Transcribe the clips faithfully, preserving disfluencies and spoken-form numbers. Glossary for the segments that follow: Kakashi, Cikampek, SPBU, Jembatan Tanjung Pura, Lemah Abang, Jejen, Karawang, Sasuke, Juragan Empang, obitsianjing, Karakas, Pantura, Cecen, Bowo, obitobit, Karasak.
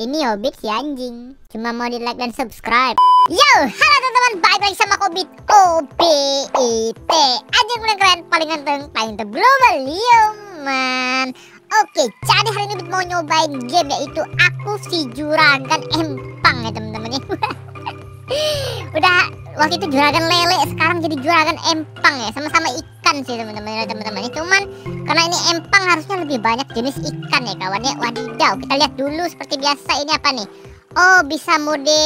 Ini Obit si anjing. Cuma mau di like dan subscribe. Yo, halo teman-teman, balik lagi sama Obit. O B I T anjing paling keren, paling ganteng, paling terglobal, yo man. Oke, jadi hari ini Obit mau nyobain game, yaitu aku si Juragan Empang ya teman-teman ya. Udah waktu itu Juragan Lele, sekarang jadi Juragan Empang ya. Sama-sama ikan sih teman-teman ya, teman-teman. Cuman karena ini empang harusnya lebih banyak jenis ikan ya kawannya. Wadidaw, kita lihat dulu seperti biasa ini apa nih. Oh, bisa mode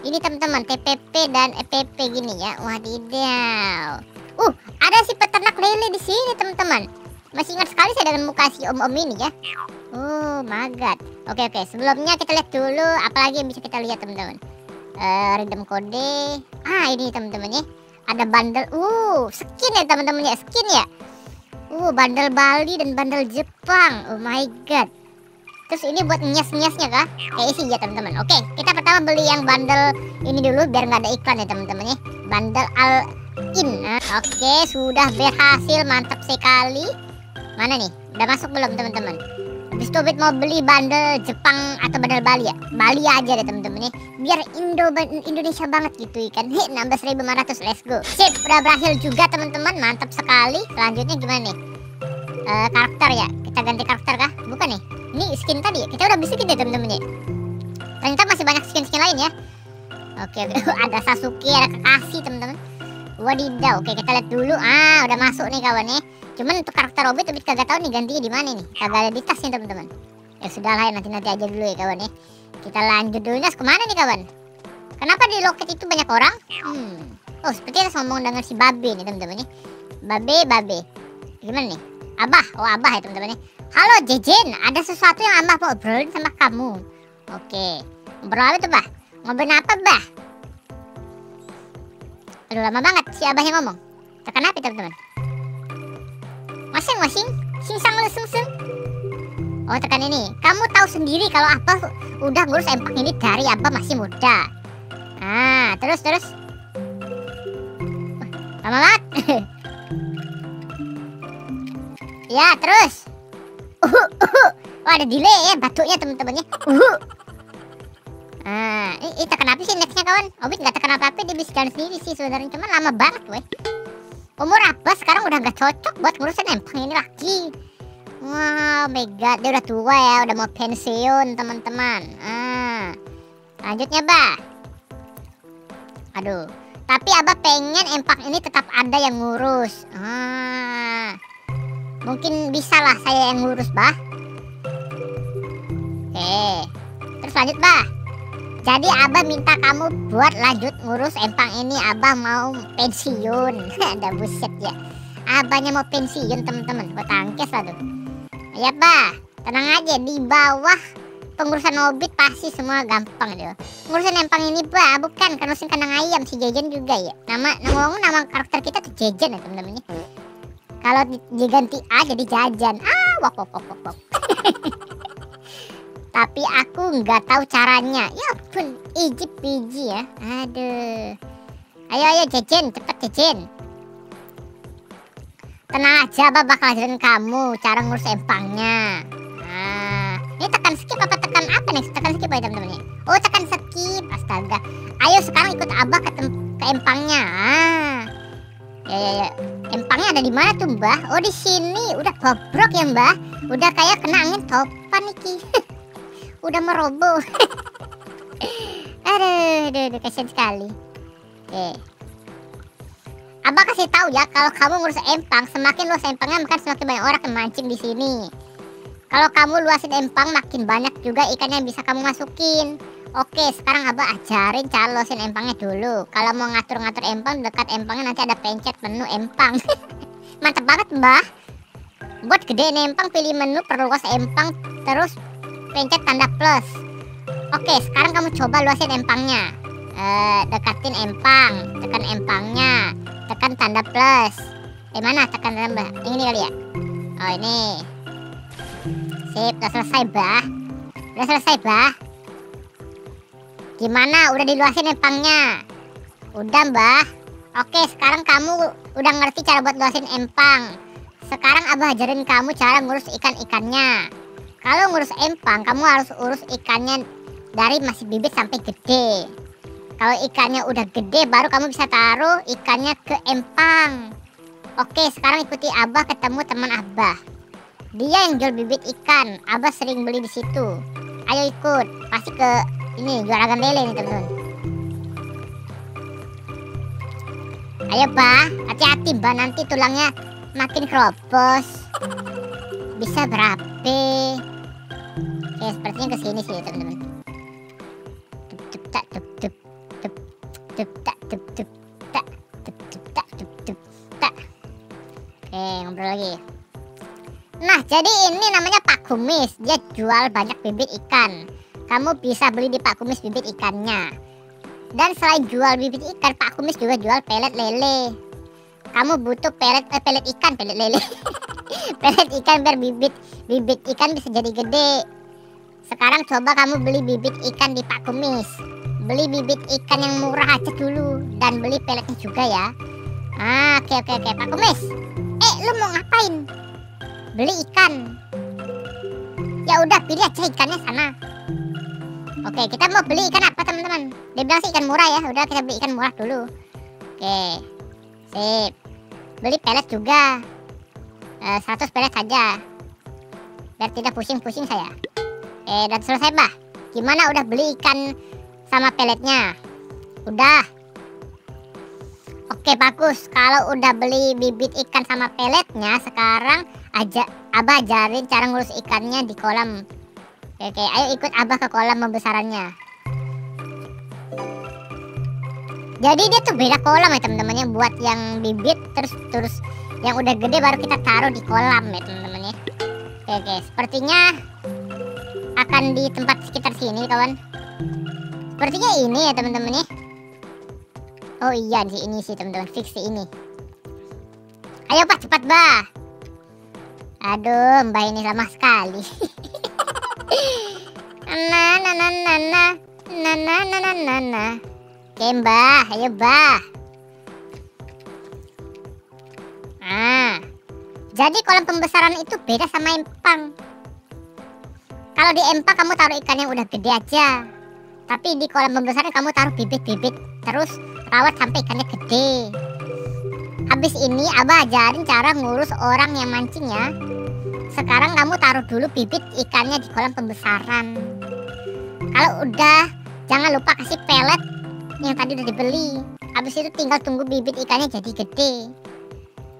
ini teman-teman, T P P dan E P P gini ya. Wadidaw. Uh, ada si peternak lele di sini teman-teman. Masih ingat sekali saya dengan muka si om-om ini ya. Oh my god. Oke oke, sebelumnya kita lihat dulu apalagi yang bisa kita lihat teman-teman. Uh, random kode. Ah, ini teman-teman ya. Ada bundle. Uh, skin ya teman-teman ya, skin ya. Uh, bandel Bali dan bandel Jepang. Oh my god. Terus ini buat nyes-nyesnya kah? Kayak isi ya teman-teman. Oke, kita pertama beli yang bandel ini dulu biar nggak ada iklan ya teman-teman ya. Bandel all in. Nah, oke, sudah berhasil, mantap sekali. Mana nih? Udah masuk belum teman-teman? Habis itu Obit mau beli bandel Jepang atau bandel Bali ya? Bali aja deh teman-teman ya. Biar Indo Indonesia banget gitu ikan. Heh, enam belas ribu lima ratus, let's go. Sip, udah berhasil juga teman-teman, mantap sekali. Selanjutnya gimana nih? Uh, karakter ya, kita ganti karakter kah? Bukan nih, ini skin tadi. Kita udah habis skin ya temen-temen ya. Ternyata masih banyak skin-skin lain ya. Oke, oke. Ada Sasuke, ada Kakashi temen-temen. Wadidaw, oke kita lihat dulu. Ah, udah masuk nih kawan ya. Cuman untuk karakter Obit, Obit kagak tahu nih gantinya di mana nih. Kagak ada di tas nih temen-temen. Ya sudah lah, nanti-nanti aja dulu ya kawan ya. Kita lanjut dulu, Nas, kemana nih kawan? Kenapa di loket itu banyak orang? Hmm. Oh, sepertinya Nas ngomong dengan si Babe nih temen-temen ya. Babe, Babe. Gimana nih? Abah, oh Abah ya teman-teman. Halo Jejen, ada sesuatu yang Abah mau obrolin sama kamu. Oke, ngobrol apa tuh Bah? Ngobrol apa Bah? Aduh, lama banget si Abahnya ngomong. Terkena apa teman-teman? Masing masing, singsang lesung-sung. Oh tekan ini, kamu tahu sendiri kalau Abah udah ngurus empang ini dari Abah masih muda. Ah, terus terus. Oh, lama banget. Ya terus, uhuh, uhuh. Oh, ada delay ya batuknya temen-temennya. Uhuh. Nah, ini, ini tekan apa sih nextnya kawan? Obit nggak tekan apa-apa, dia bisa jalan sendiri sih sebenarnya, cuman lama banget weh. Umur Abah sekarang udah nggak cocok buat ngurusin empang ini lagi. Wow, my god, dia udah tua ya, udah mau pensiun teman-teman. Ah, lanjutnya Bah. Aduh, tapi Abah pengen empang ini tetap ada yang ngurus. Ah. Mungkin bisa lah saya yang ngurus Bah. Oke, terus lanjut Bah. Jadi Abah minta kamu buat lanjut ngurus empang ini. Abah mau pensiun. Ada buset ya. Abahnya mau pensiun teman-teman. Buat tangkes lah tuh. Ya Bah, tenang aja, di bawah pengurusan Obit pasti semua gampang deh. Ngurusin empang ini Bah, bukan ngurusin kandang ayam si Jejen juga ya. Nama ngomong nama karakter kita tuh Jejen ya teman-temannya. Kalau diganti A jadi Jajan. Ah, wok wok wok wok wok. Tapi aku nggak tahu caranya. Ya pun iji piji ya. Aduh. Ayo ayo Jajan, cepet Jajan. Tenang aja, Abah bakal ajarin kamu cara ngurus empangnya. Nah, ini tekan skip apa tekan apa nih? Tekan skip ya teman-teman. Oh, tekan skip. Astaga. Ayo sekarang ikut Abah ke, ke empangnya. Ah. Ya ya ya. Empangnya ada di mana tuh Mbah? Oh di sini, udah bobrok ya Mbah, udah kayak kena angin topan nih, udah meroboh. aduh, aduh, aduh, kasihan sekali. Oke, Abah kasih tahu ya, kalau kamu ngurus empang, semakin luas empangnya maka semakin banyak orang yang mancing di sini. Kalau kamu luasin empang, makin banyak juga ikan yang bisa kamu masukin. Oke, sekarang Abah ajarin cara losin empangnya dulu. Kalau mau ngatur-ngatur empang, dekat empangnya nanti ada pencet menu empang. Mantap banget Mbah. Buat gedein empang, pilih menu perluas empang, terus pencet tanda plus. Oke, sekarang kamu coba luasin empangnya. Eh, dekatin empang, tekan empangnya, tekan tanda plus. Eh mana tekan tanda? Ini kali ya. Oh ini. Sip, udah selesai Bah. Udah selesai Bah. Gimana? Udah diluasin empangnya? Udah Mbah. Oke, sekarang kamu udah ngerti cara buat luasin empang. Sekarang Abah ajarin kamu cara ngurus ikan-ikannya. Kalau ngurus empang, kamu harus urus ikannya dari masih bibit sampai gede. Kalau ikannya udah gede baru kamu bisa taruh ikannya ke empang. Oke, sekarang ikuti Abah ketemu teman Abah. Dia yang jual bibit ikan. Abah sering beli di situ. Ayo ikut. Pasti ke ini Juragan Lele nih, teman-teman. Ayo, Bah. Hati-hati, Bah. Nanti tulangnya makin keropos. Bisa berabe. Oke, sepertinya ke sini sih, teman-teman. Oke, ngobrol lagi. Nah, jadi ini namanya Pak Kumis. Dia jual banyak bibit ikan. Kamu bisa beli di Pak Kumis bibit ikannya. Dan selain jual bibit ikan, Pak Kumis juga jual pelet lele. Kamu butuh pelet eh, pelet ikan, pelet lele. Pelet ikan biar bibit bibit ikan bisa jadi gede. Sekarang coba kamu beli bibit ikan di Pak Kumis. Beli bibit ikan yang murah aja dulu dan beli peletnya juga ya. Ah, oke oke oke Pak Kumis. Eh, lu mau ngapain? Beli ikan. Ya udah, pilih aja ikannya sana. Oke, kita mau beli ikan apa, teman-teman? Dia bilang sih ikan murah ya. Udah, kita beli ikan murah dulu. Oke. Sip. Beli pelet juga. Eh, seratus pelet saja. Biar tidak pusing-pusing saya. Eh, dan selesai, Bah. Gimana udah beli ikan sama peletnya? Udah. Oke, bagus. Kalau udah beli bibit ikan sama peletnya, sekarang aja Abah ajarin cara ngurus ikannya di kolam. Oke, oke, ayo ikut Abah ke kolam pembesarannya. Jadi dia tuh beda kolam ya, teman-teman ya. Buat yang bibit terus terus yang udah gede baru kita taruh di kolam ya, teman-teman ya. Oke, oke, sepertinya akan di tempat sekitar sini, kawan. Sepertinya ini ya, teman-teman nih. Oh iya sih, ini sih, teman-teman, fix sih ini. Ayo, Pak, cepat, Bah. Aduh, Mbak ini lama sekali. Nah, nah, nah, nah, nah, nah, nah, nah, nah, nah. Oke, Mbah, ayo, Bah. Ah, jadi kolam pembesaran itu beda sama empang. Kalau di empang kamu taruh ikan yang udah gede aja. Tapi di kolam pembesaran kamu taruh bibit-bibit, terus rawat sampai ikannya gede. Habis ini Abah ajarin cara ngurus orang yang mancing ya. Sekarang kamu taruh dulu bibit ikannya di kolam pembesaran. Kalau udah, jangan lupa kasih pelet yang tadi udah dibeli. Habis itu tinggal tunggu bibit ikannya jadi gede.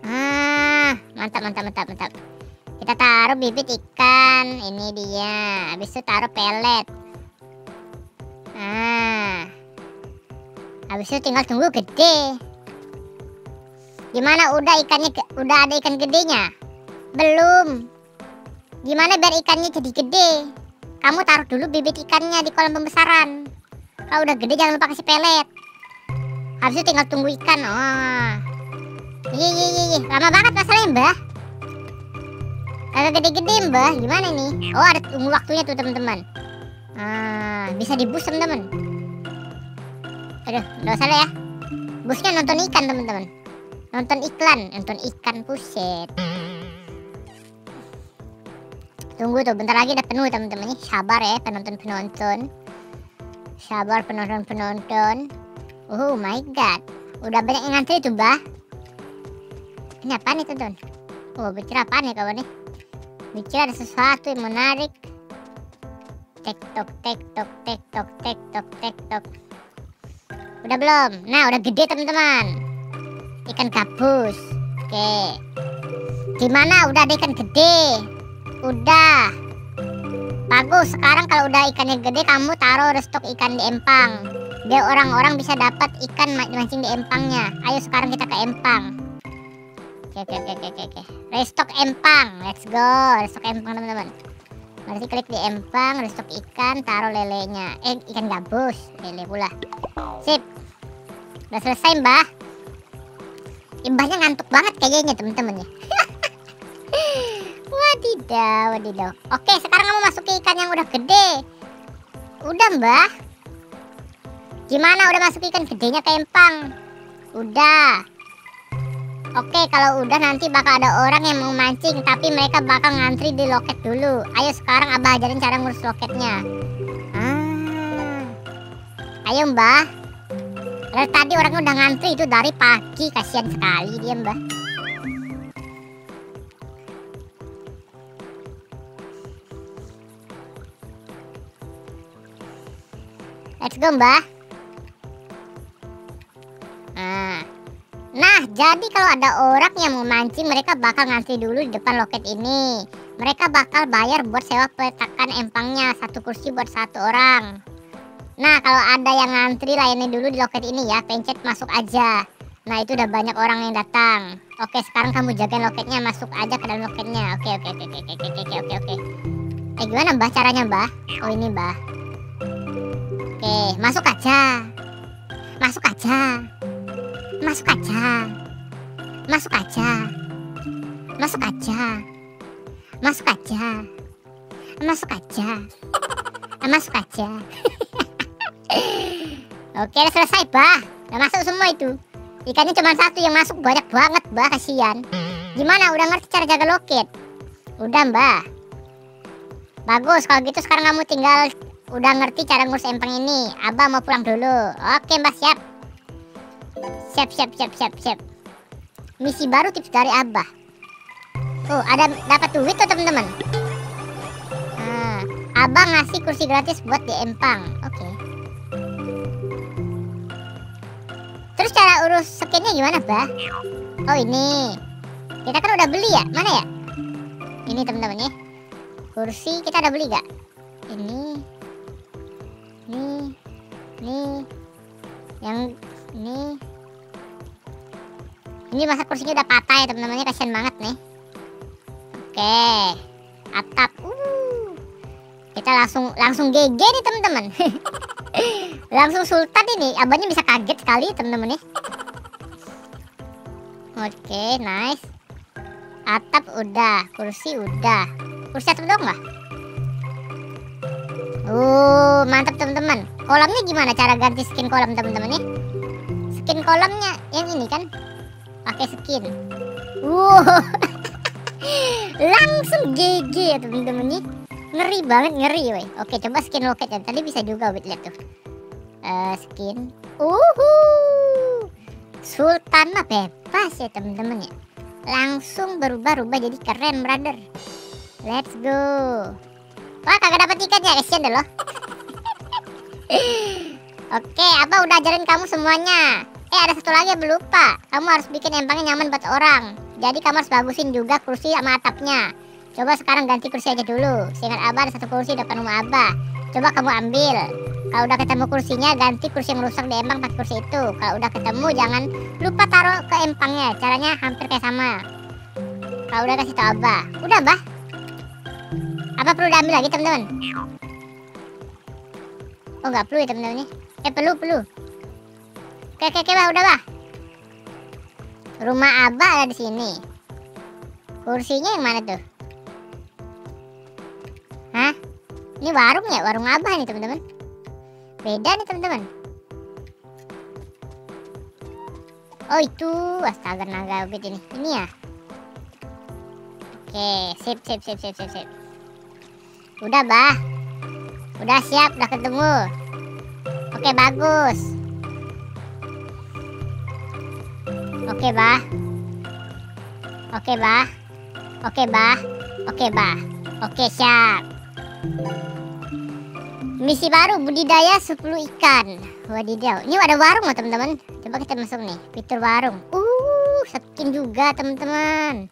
Ah, mantap, mantap, mantap, mantap. Kita taruh bibit ikan, ini dia. Habis itu taruh pelet. Nah, habis itu tinggal tunggu gede. Gimana udah ikannya, udah ada ikan gedenya? Belum. Gimana biar ikannya jadi gede? Kamu taruh dulu bibit ikannya di kolam pembesaran. Kalau udah gede jangan lupa kasih pelet. Habis itu tinggal tunggu ikan. Oh, iya iya iya, lama banget masalahnya, Mbah. Kalau gede-gede, Mbah, gimana nih? Oh, ada tunggu waktunya tuh, teman-teman. Ah, bisa dibus, teman-teman. Aduh, nggak usah ya. Busnya nonton ikan, teman-teman. Nonton iklan, nonton ikan, puset. Tunggu tuh, bentar lagi udah penuh, teman-teman. Sabar ya, penonton-penonton. Sabar penonton-penonton. Oh my god, udah banyak yang ngantri tuh, Bah. Ini apa nih, teman-teman? Oh, bicara apa nih, kawan nih? Bicara ada sesuatu yang menarik. Tek tok tek tok tek tok tek tok tek tok. Udah belum? Nah, udah gede, teman-teman. Ikan gabus. Oke. Gimana udah ada ikan gede? Udah. Bagus. Sekarang kalau udah ikannya gede, kamu taruh restok ikan di empang. Biar orang-orang bisa dapat ikan mancing di empangnya. Ayo sekarang kita ke empang. Oke, oke, oke, oke, oke. Restok empang. Let's go. Restok empang, teman-teman. Berarti klik di empang, restock ikan, taruh lelenya. Eh, ikan gabus, lele pula. Sip. Udah selesai, Mbah. Mbahnya ngantuk banget kayaknya, temen-temen ya. Wadidaw, wadidaw. Oke, sekarang kamu masukin ikan yang udah gede. Udah, Mbah. Gimana udah masukin ikan gedenya ke empang? Udah. Oke, kalau udah nanti bakal ada orang yang mau mancing, tapi mereka bakal ngantri di loket dulu. Ayo sekarang Abah ajarin cara ngurus loketnya. Ah, Ayo mbah. Dari tadi orangnya udah ngantri itu dari pagi. Kasihan sekali dia mbah. Let's go mbah. Nah, nah jadi kalau ada orang yang mau mancing, mereka bakal ngantri dulu di depan loket ini. Mereka bakal bayar buat sewa peletakan empangnya, satu kursi buat satu orang. Nah, kalau ada yang ngantri, layani dulu di loket ini ya, pencet masuk aja. Nah, itu udah banyak orang yang datang. Oke, sekarang kamu jagain loketnya, masuk aja ke dalam loketnya. Oke, oke, oke, oke, oke, oke, oke, oke. Eh, gimana mbah caranya mbah? Oh, ini mbah. Oke, masuk aja. Masuk aja. Masuk aja. Masuk aja. Masuk aja. Masuk aja. Masuk aja. Masuk aja. Oke, udah selesai, bah. Udah masuk semua itu. Ikannya cuma satu yang masuk, banyak banget, bah. Kasihan. Gimana? Udah ngerti cara jaga loket? Udah, mbah. Bagus, kalau gitu sekarang kamu tinggal udah ngerti cara ngurus empang ini. Abah mau pulang dulu. Oke, mbah, siap. Siap, siap, siap, siap, siap. Misi baru tips dari abah. Oh, ada dapat duit tuh teman-teman. Nah, abang ngasih kursi gratis buat di empang. Oke. Okay. Terus cara urus scan-nya gimana, bah? Oh, ini. Kita kan udah beli ya? Mana ya? Ini teman-teman ya. Kursi kita udah beli gak? Ini. Ini. Ini. Yang ini. Ini masa kursinya udah patah ya, teman-temannya. Kasihan banget nih. Oke, atap. Uh, kita langsung langsung G G nih teman-teman. Langsung sultan ini, abangnya bisa kaget sekali teman-teman nih. Oke, nice. Atap udah, kursi udah. Kursi atap dong nggak? Uh, mantap teman-teman. Kolamnya gimana cara ganti skin kolam teman-teman nih? Skin kolamnya yang ini kan, pakai skin. Wow. Langsung G G ya temen-temen nih. Ngeri banget, ngeri weh. Oke, coba skin loketnya. Tadi bisa juga wait, lihat tuh. Uh, skin. Uhuh. Sultan mah bebas ya temen-temen ya. Langsung berubah-ubah jadi keren brother. Let's go. Wah, kagak dapat ikan ya, kasihan deh loh. Oke, abah udah ajarin kamu semuanya. Eh, ada satu lagi yang lupa. Kamu harus bikin empangnya nyaman buat orang. Jadi kamu harus bagusin juga kursi sama atapnya. Coba sekarang ganti kursi aja dulu. Seingat abah ada satu kursi depan rumah abah. Coba kamu ambil. Kalau udah ketemu kursinya, ganti kursi yang rusak di empang pakai kursi itu. Kalau udah ketemu, jangan lupa taruh ke empangnya. Caranya hampir kayak sama. Kalau udah kasih tau abah. Udah bah. Apa perlu diambil lagi teman-teman? Oh nggak perlu ya teman-teman. Eh perlu perlu. Oke oke oke bah udah bah. Rumah abah ada di sini. Kursinya yang mana tuh? Hah? Ini warung ya? Warung abah nih teman-teman. Beda nih teman-teman. Oh itu, astaga naga obit ini. Ini ya. Oke, sip sip sip sip sip sip. Udah bah. Udah siap, udah ketemu. Oke bagus. Oke bah, oke bah, oke bah, oke bah, oke siap. Misi baru budidaya sepuluh ikan. Wadidaw, ini ada warung loh teman-teman. Coba kita masuk nih, fitur warung. Uh, skin juga teman-teman.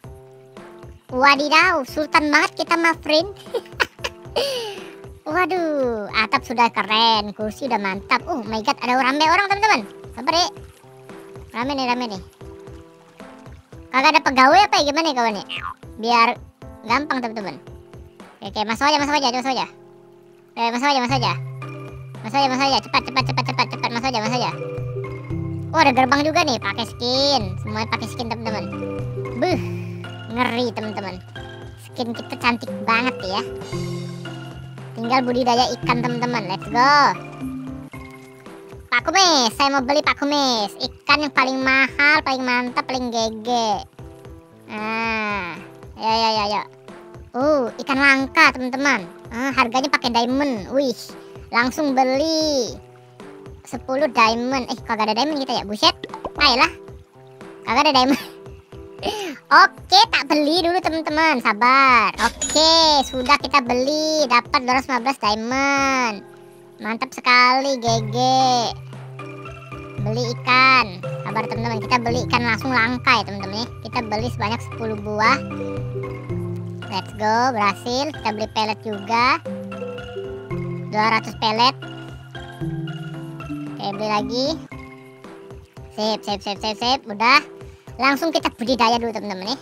Wadidaw, sultan banget kita mah friend. Waduh, atap sudah keren, kursi udah mantap. Oh my god, ada rame orang teman-teman. Sabar ya, rame nih rame nih. Kagak ada pegawai apa ya gimana ya kawan ya? Biar gampang teman-teman. Oke, masuk aja, masuk aja, masuk aja. Oke, masuk aja, masuk aja. Masuk aja, masuk aja, cepat, cepat, cepat, cepat, cepat, masuk aja, masuk aja. Oh, ada gerbang juga nih, pakai skin. Semuanya pakai skin teman-teman. Beuh, ngeri teman-teman. Skin kita cantik banget ya. Tinggal budidaya ikan teman-teman. Let's go. Pak Kumis, saya mau beli Pak Kumis. Ikan yang paling mahal, paling mantap, paling gege. Nah, ya ya ya ya. Uh, ikan langka teman-teman. Uh, harganya pakai diamond. Wih, langsung beli. sepuluh diamond. Eh, kagak ada diamond kita ya, buset. Ayolah, kagak ada diamond. Oke, tak beli dulu teman-teman, sabar. Oke, sudah kita beli, dapat dua ratus lima belas diamond. Mantap sekali, G G. Beli ikan. Sabar teman-teman, kita beli ikan langsung langka ya teman-teman. Kita beli sebanyak sepuluh buah. Let's go, berhasil. Kita beli pelet juga, dua ratus pelet. Oke, beli lagi. Sip, sip, sip, sip, sip. Udah. Langsung kita budidaya dulu teman-teman nih.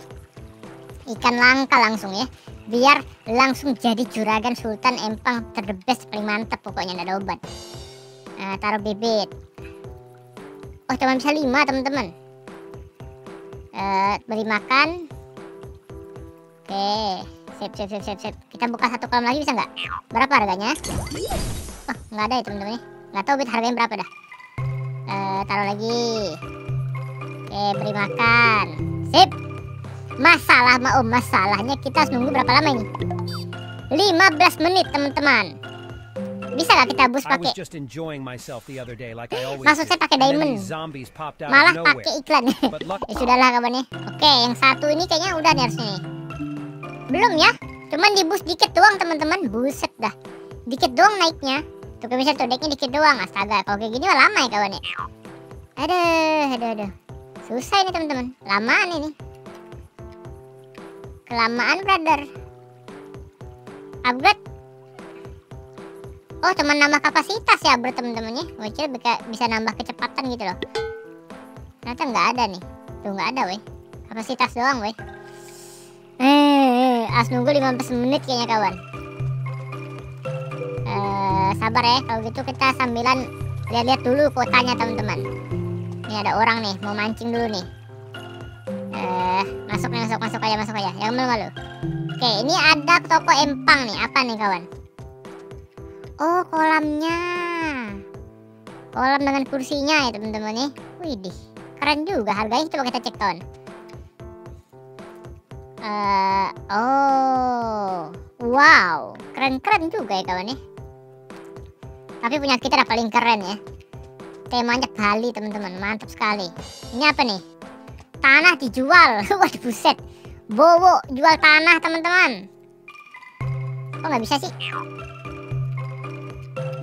Ikan langka langsung ya, biar langsung jadi juragan Sultan Empang terdebes, paling mantep pokoknya, nggak ada obat. Nah, taruh bibit. Oh, cuma bisa lima teman-teman. Uh, beri makan. Oke, sip, sip, sip, sip, sip. Kita buka satu kolam lagi bisa nggak? Berapa harganya? Oh, nggak ada ya teman-teman. Nggak tahu bit harganya berapa dah. Uh, taruh lagi. Oke, beri makan. Sip. Masalah mah, oh, masalahnya kita harus nunggu berapa lama ini? lima belas menit, teman-teman. Bisa gak kita bus pakai? Maksud saya pakai diamond. Malah pakai iklan. Ya sudahlah kabarnya. Oke, yang satu ini kayaknya udah nih harusnya nih. Belum ya? Cuman di bus dikit doang, teman-teman. Buset dah. Dikit doang naiknya. Tuh kayak bisa tuh decknya dikit doang. Astaga, kalau kayak gini mah lama ya kawannya. Aduh, aduh, aduh. Susah ini teman-teman, lamaan ini, kelamaan brother. Upgrade. Oh, teman nambah kapasitas ya upgrade teman-temannya. Wajib bisa nambah kecepatan gitu loh. Ternyata nggak ada nih, tuh nggak ada weh, kapasitas doang weh. Eh, harus nunggu lima belas menit kayaknya kawan. Eh, sabar ya, kalau gitu kita sambilan lihat-lihat dulu kotanya teman-teman. Ini ada orang nih, mau mancing dulu nih. Eh, masuk nih, masuk, masuk aja, masuk aja. Jangan malu-malu. Oke, ini ada toko empang nih. Apa nih kawan? Oh, kolamnya. Kolam dengan kursinya ya teman-teman nih. Widih, keren juga harganya. Coba kita cek kawan. Eh, oh, wow, keren-keren juga ya kawan nih. Tapi punya kita udah paling keren ya. Temanya Bali teman-teman, mantap sekali. Ini apa nih? Tanah dijual. Waduh, buset. Bowo jual tanah teman-teman. Kok nggak bisa sih?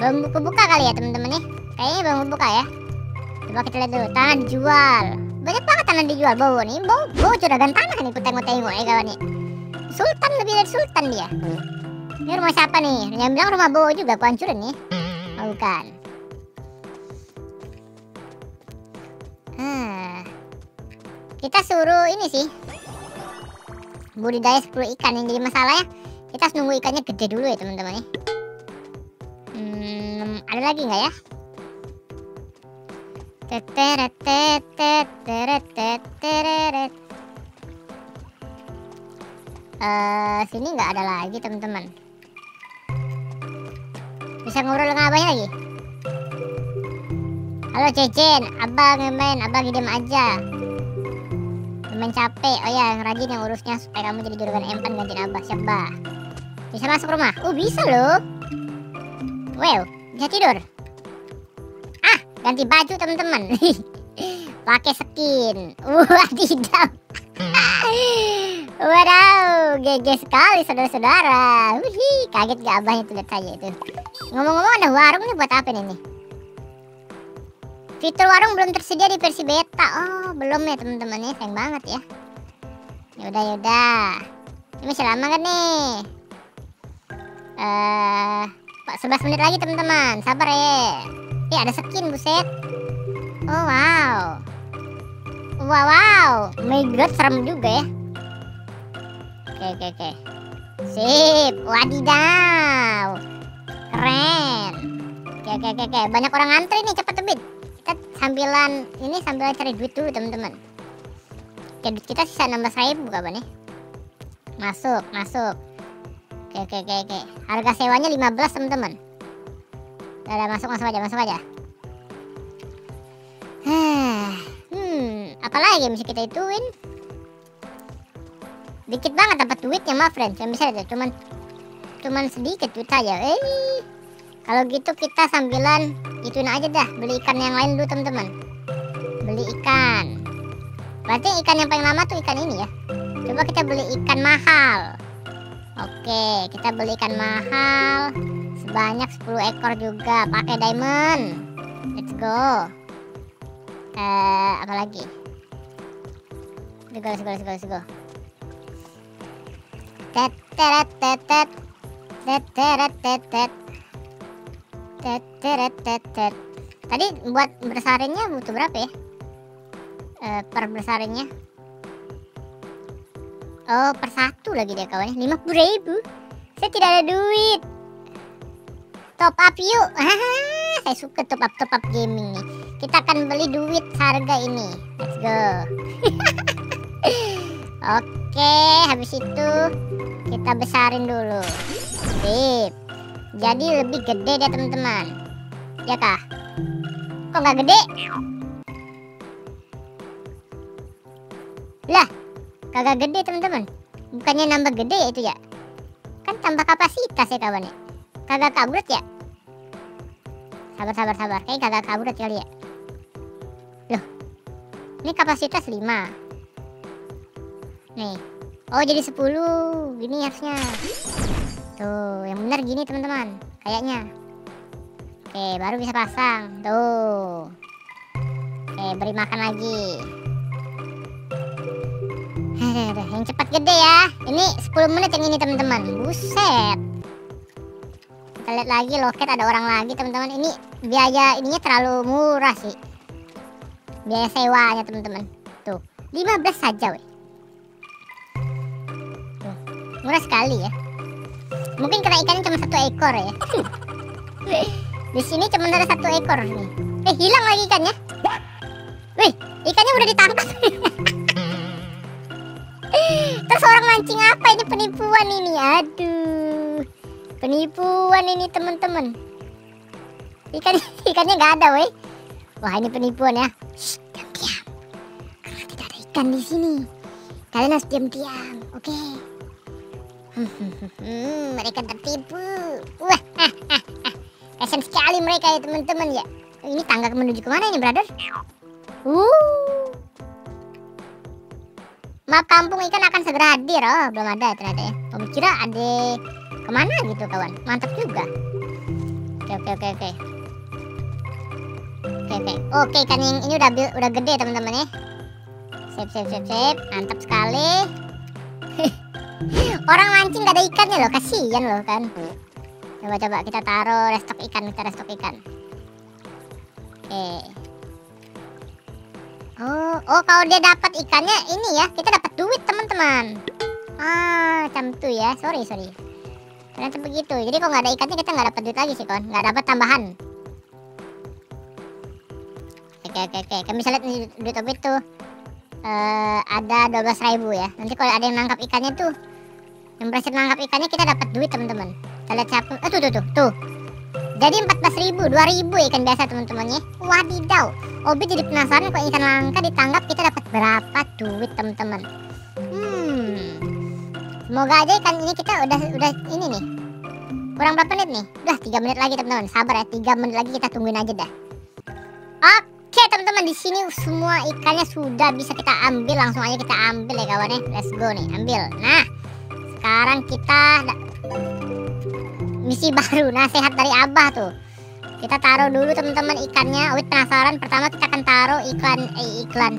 Belum buka-buka kali ya teman-teman nih. Kayaknya belum buka ya. Coba kita lihat dulu. Tanah dijual. Banyak banget tanah dijual Bowo nih. Bowo, Bowo juragan tanah nih. Ku tengok-tengok ya kawan nih. Sultan, lebih dari sultan dia. Ini rumah siapa nih? Yang bilang rumah Bowo juga. Ku hancurin nih. Oh, bukan. Hmm. Kita suruh ini sih, budidaya sepuluh ikan. Yang jadi masalahnya kita harus nunggu ikannya gede dulu ya teman-teman. Hmm, ada lagi nggak ya? Uh, sini nggak ada lagi teman-teman. Bisa ngurul ngabahnya lagi. Halo Cecen, abang main, abang gede aja. Main capek. Oh ya, yang rajin yang urusnya supaya kamu jadi juragan Empang, gantiin abah. Siap bah. Bisa masuk rumah? Oh, bisa loh. Wow, bisa tidur. Ah, ganti baju teman-teman. Pakai skin. Wah, tidak. Waduh, G G sekali saudara-saudara. Wih, kaget gak abahnya tuh, lihat saja itu. Ngomong-ngomong ada warung nih, buat apa ini? Fitur warung belum tersedia di versi beta. Oh, belum ya teman-teman nih, sayang banget ya. Yaudah, yaudah. Ini masih lama kan nih? Eh, uh, sebelas menit lagi teman-teman. Sabar ya. Ya, ada skin, buset. Oh, wow. Wow, wow. My God, serem juga ya. Oke, oke, oke. Sip. Wadidaw. Keren. Oke, oke, oke, oke. Banyak orang antri nih, cepet tebit. Sambilan ini, sambilan cari duit dulu teman-teman. Oke, duit kita sisa enam belas ribu kapan nih. Masuk, masuk. Oke, oke, oke, oke. Harga sewanya lima belas teman-teman. Udah, udah, masuk, masuk aja, masuk aja. Hmm, apalagi yang bisa kita ituin. Dikit banget dapat duitnya, my friend. Yang bisa itu cuman cuman sedikit duit aja. Eh, Kalau gitu kita sambilan ituin aja dah, beli ikan yang lain dulu teman-teman. Beli ikan. Berarti ikan yang paling lama tuh ikan ini ya. Coba kita beli ikan mahal. Oke, kita beli ikan mahal sebanyak sepuluh ekor juga, pakai diamond. Let's go. Eh, uh, apa lagi? Let's go, let's go, let's go. Tet teret tetet. Tet teret tetet. Tet teret tetet. Tadi buat bersarinya butuh berapa ya? Uh, per bersarinya, oh per satu lagi deh kawannya lima puluh ribu. Saya tidak ada duit. Top up yuk. Saya suka top up top up gaming nih. Kita akan beli duit harga ini. Let's go. Oke, habis itu kita besarin dulu. Sip. Jadi lebih gede deh teman-teman. Ya kah? Kok nggak gede? Lah, kagak gede teman-teman. Bukannya nambah gede ya itu ya? Kan tambah kapasitas ya kawan ya. Kagak kaburat ya? Sabar sabar sabar. Kayaknya kagak kaburat kali ya. Loh. Ini kapasitas lima. Nih. Oh, jadi sepuluh. Gini harusnya. Tuh, yang benar gini teman-teman. Kayaknya. Oke, baru bisa pasang. Tuh. Oke, beri makan lagi. Yang cepat gede ya. Ini sepuluh menit yang ini teman-teman. Buset. Kita lihat lagi loket ada orang lagi teman-teman. Ini biaya ininya terlalu murah sih. Biaya sewanya teman-teman. Tuh, lima belas saja weh. Tuh, murah sekali ya. Mungkin karena ikannya cuma satu ekor ya. Di sini cuma ada satu ekor nih. Eh, hilang lagi ikannya. Wih, ikannya udah ditangkap. Terus orang mancing apa ini, penipuan ini. Aduh. Penipuan ini teman-teman. Ikan ikannya nggak ada, weh. Wah, ini penipuan ya. Shh, diam-diam. Karena tidak ada ikan di sini. Kalian harus diam-diam, oke? Okay. Hmm, mereka tertipu. Wah, ah, ah, ah. Kasian sekali mereka ya teman-teman ya. Ini tangga menuju kemana ini, brother? Uh. Maaf, kampung ikan akan segera hadir. Oh, belum ada ternyata ya. Aku kira ada kemana gitu kawan. Mantap juga. Oke oke oke oke. Oke oke. Oke, ikan yang ini udah udah gede teman-teman ya. Sip sip sip sip. Mantap sekali. Orang mancing gak ada ikannya loh. Kasihan loh kan. Coba coba kita taruh restock ikan, kita restock ikan. Oke. Oh, oh kalau dia dapat ikannya ini ya, kita dapat duit teman-teman. Ah, macam tuh ya. Sorry, sorry. Ternyata begitu. Jadi kalau nggak ada ikannya kita nggak dapat duit lagi sih, kawan. Nggak dapat tambahan. Oke, oke, oke. Kami bisa lihat nih duit obit tuh. Uh, ada dua belas ribu ya. Nanti kalau ada yang nangkap ikannya tuh, yang berhasil nangkap ikannya kita dapat duit, teman-teman. Kita lihat siapa. Eh, tuh, tuh, tuh, tuh. Jadi empat belas ribu, dua ribu ikan biasa teman-temannya. Wadidaw. Obit jadi penasaran kalau ikan langka ditangkap kita dapat berapa duit teman-teman. Hmm. Semoga aja ikan ini kita udah udah ini nih. Kurang berapa menit nih? Udah tiga menit lagi teman-teman. Sabar ya, tiga menit lagi kita tungguin aja dah. Oke teman-teman, di sini semua ikannya sudah bisa kita ambil. Langsung aja kita ambil ya kawan ya. Let's go nih, ambil. Nah, sekarang kita misi baru, nasihat dari Abah tuh. Kita taruh dulu teman-teman ikannya. Obit penasaran. Pertama kita akan taruh iklan eh, iklan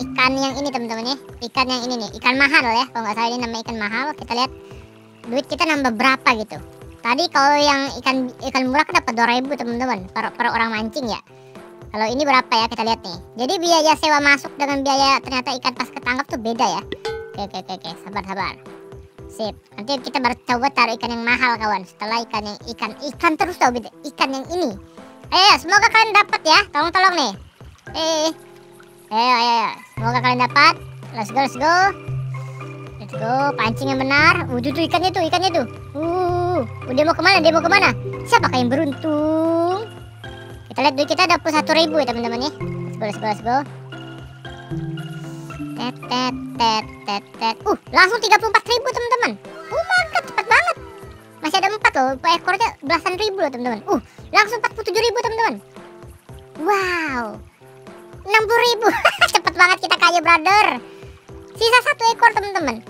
ikan yang ini teman-teman ya. Ikan yang ini nih, ikan mahal ya. Kalau nggak salah ini namanya ikan mahal. Kita lihat duit kita nambah berapa gitu. Tadi kalau yang ikan ikan murah kan dapat dua ribu teman-teman per, per orang mancing ya. Kalau ini berapa ya kita lihat nih. Jadi biaya sewa masuk dengan biaya ternyata ikan pas ketangkap tuh beda ya. Oke oke oke, oke. Sabar sabar. Sip. Nanti kita baru coba taruh ikan yang mahal kawan. Setelah ikan yang ikan ikan terus tau beda ikan yang ini. Ayo, semoga kalian dapat ya. Tolong-tolong nih. Eh. Ayo ayo ayo. Semoga kalian dapat. Let's go, let's go. Let's go. Pancing yang benar. Udah tuh ikannya tuh, ikannya tuh. Uh, udah mau kemana? Dia mau kemana? Siapakah yang beruntung? Kita lihat duit kita dua puluh satu ribu ya teman-teman ya. Let's go, let's go, let's go. Tet tet tet tet tet. Uh, langsung tiga puluh empat ribu teman-teman. Oh, mantap, cepat banget. Masih ada empat loh, ekornya belasan ribu loh teman-teman. Uh, langsung empat puluh tujuh ribu teman-teman. Wow, enam puluh ribu. Cepet banget kita kaya brother. Sisa satu ekor teman-teman.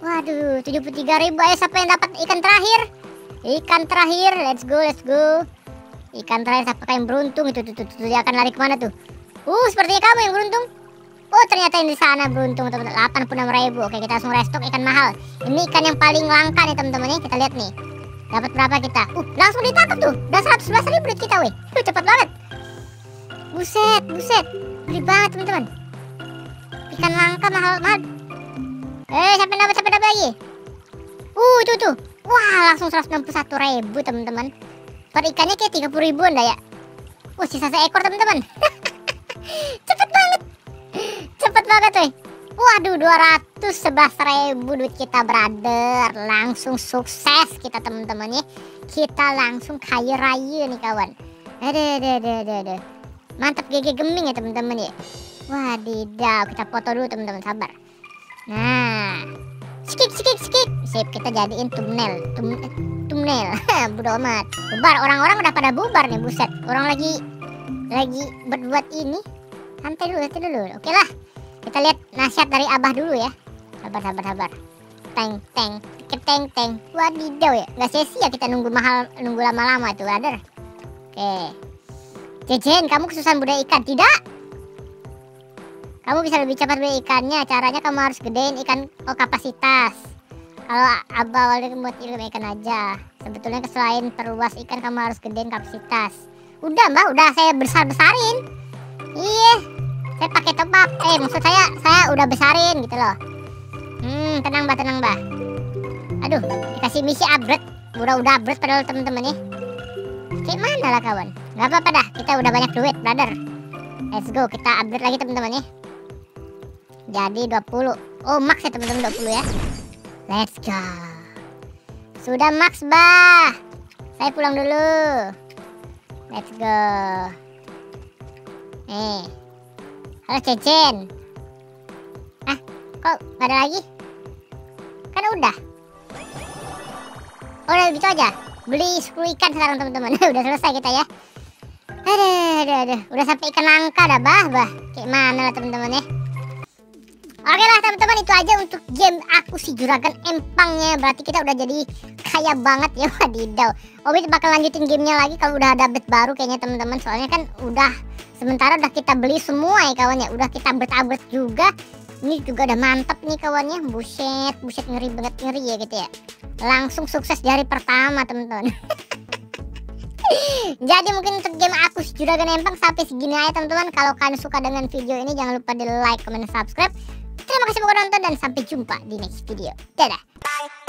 Waduh, tujuh puluh tiga ribu. Ayo siapa yang dapat ikan terakhir? Ikan terakhir, let's go, let's go. Ikan terakhir siapa yang beruntung itu? Tuh, tuh, tuh, dia akan lari kemana tuh? Uh, sepertinya kamu yang beruntung. Oh, ternyata yang di sana beruntung teman-teman. delapan puluh enam ribu. Oke, kita langsung restock ikan mahal. Ini ikan yang paling langka nih teman-teman. Kita lihat nih, dapat berapa kita? Uh, langsung ditangkap tuh. Udah seratus sebelas ribu duit kita, weh. Tuh, cepet banget. Buset, buset. Beli banget teman-teman. Ikan langka mahal-mahal. Eh, siapa yang dapat? Siapa yang dapat lagi? Uh, itu tuh. Wah, langsung seratus enam puluh satu ribu teman-teman. Per ikannya kayak tiga puluh ribuan dah ya. Uh, sisa seekor teman-teman. Cepet banget. Cepet banget weh. Waduh, dua ratus sebelas ribu duit kita brother. Langsung sukses kita temen-temen ya. Kita langsung kaya raya nih kawan. Aduh, aduh, aduh, aduh, aduh. Mantap gigi geming ya temen-temen ya. Wadidaw, kita foto dulu temen-temen, sabar. Nah, sikik, sikik, sikik. Sip, kita jadiin thumbnail. Thumb, thumbnail. Bodo amat. Bubar, orang-orang udah pada bubar nih, buset. Orang lagi Lagi berbuat ini. Santai dulu, santai dulu. Oke lah, kita lihat nasihat dari abah dulu ya. Sabar, sabar, sabar. Teng, teng, keteng, teng. Wadidaw ya, nggak sia-sia kita nunggu mahal, nunggu lama-lama tuh, brother. Oke, Jejen, kamu kesusahan budaya ikan? Tidak. Kamu bisa lebih cepat beli ikannya. Caranya kamu harus gedein ikan. Oh, kapasitas. Kalau abah awalnya buat ilmu ikan aja. Sebetulnya selain perluas ikan, kamu harus gedein kapasitas. Udah mbak, udah saya besar-besarin. Iya, saya pakai top up. Eh, maksud saya, saya udah besarin gitu loh. Hmm, tenang mbak, tenang mbak. Aduh, dikasih misi upgrade. Udah-udah upgrade padahal temen-temen ya. Kayak mana lah kawan. Gak apa-apa dah, kita udah banyak duit, brother. Let's go, kita upgrade lagi temen-temen ya. Jadi dua puluh. Oh, max ya temen-temen, dua puluh ya. Let's go. Sudah max mbak. Saya pulang dulu. Let's go. Nih, halo Cecen. Ah, kok gak ada lagi? Kan udah. Oh, udah gitu aja. Beli sepuluh ikan sekarang teman-teman. Udah selesai kita ya. Aduh, aduh, aduh. Udah sampai ikan langka dah, bah, bah. Kayak mana lah teman-teman ya. Oke lah teman-teman, itu aja untuk game aku si Juragan Empangnya. Berarti kita udah jadi kaya banget ya. Wadidaw. Obit bakal lanjutin gamenya lagi kalau udah ada update baru kayaknya teman-teman. Soalnya kan udah, sementara udah kita beli semua ya kawan ya. Udah kita update-update juga. Ini juga udah mantep nih kawannya. Buset, buset, ngeri banget, ngeri ya gitu ya. Langsung sukses dari pertama teman-teman. Jadi mungkin untuk game aku si Juragan Empang sampai segini aja teman-teman. Kalau kalian suka dengan video ini, jangan lupa di like, comment, subscribe. Terima kasih sudah nonton dan sampai jumpa di next video. Dadah. Bye.